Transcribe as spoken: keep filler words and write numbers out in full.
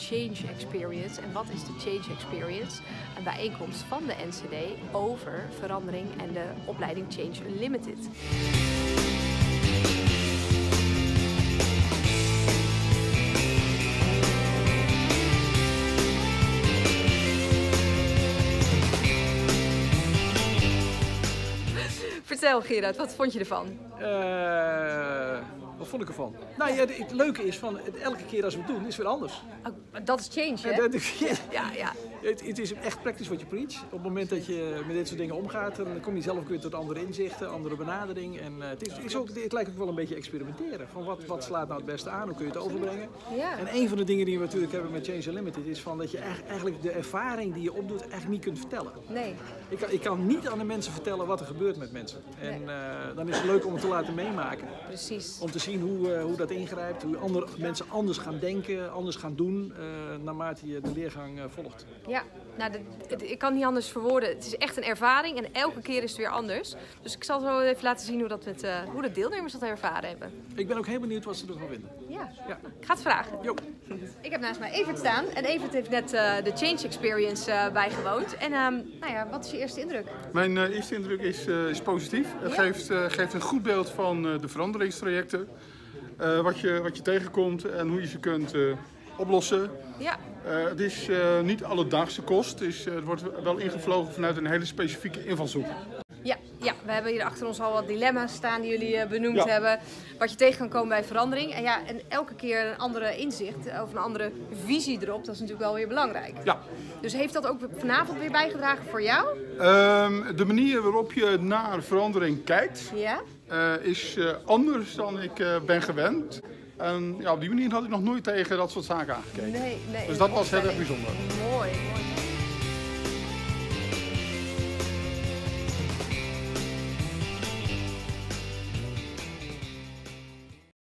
Change Experience. En wat is de Change Experience? Een bijeenkomst van de N C D over verandering en de opleiding Change Unlimited. Vertel Gerard, wat vond je ervan? Uh, wat vond ik ervan? Nou ja, het leuke is van het, elke keer als we het doen, is het weer anders. Oh, dat is change, hè? Ja, ja, ja. Het, het is echt praktisch wat je preach. Op het moment dat je met dit soort dingen omgaat, dan kom je zelf ook weer tot andere inzichten, andere benadering. En uh, het, is, het, is ook, het lijkt ook wel een beetje experimenteren. Van wat, wat slaat nou het beste aan? Hoe kun je het overbrengen? Ja. En een van de dingen die we natuurlijk hebben met Change Unlimited is van dat je eigenlijk de ervaring die je opdoet eigenlijk niet kunt vertellen. Nee. Ik kan, ik kan niet aan de mensen vertellen wat er gebeurt met mensen. En uh, dan is het leuk om het te laten meemaken. Precies. Om te zien hoe, uh, hoe dat ingrijpt, hoe andere mensen anders gaan denken, anders gaan doen, uh, naarmate je de leergang uh, volgt. Ja, nou, de, de, ik kan niet anders verwoorden. Het is echt een ervaring en elke keer is het weer anders. Dus ik zal zo even laten zien hoe, dat met, uh, hoe de deelnemers dat ervaren hebben. Ik ben ook heel benieuwd wat ze ervan vinden. Ja, ja. Nou, ik ga het vragen. Jo. Ik heb naast mij Evert staan en Evert heeft net uh, de Change Experience uh, bijgewoond. En um, nou ja, wat is je eerste indruk? Mijn uh, eerste indruk is, uh, is positief. Het ja. geeft, uh, geeft een goed beeld van uh, de veranderingstrajecten. Uh, wat, je, wat je tegenkomt en hoe je ze kunt uh, oplossen. Ja. Uh, het is uh, niet alledaagse kost, dus, uh, het wordt wel ingevlogen vanuit een hele specifieke invalshoek. Ja, ja, we hebben hier achter ons al wat dilemma's staan die jullie uh, benoemd ja. hebben. Wat je tegen kan komen bij verandering. En, ja, en elke keer een andere inzicht of een andere visie erop, dat is natuurlijk wel weer belangrijk. Ja. Dus heeft dat ook vanavond weer bijgedragen voor jou? Um, de manier waarop je naar verandering kijkt ja? uh, is uh, anders dan ik uh, ben gewend. En ja, op die manier had ik nog nooit tegen dat soort zaken aangekeken. Nee, nee, dus dat nee, was heel erg bijzonder. Mooi, mooi.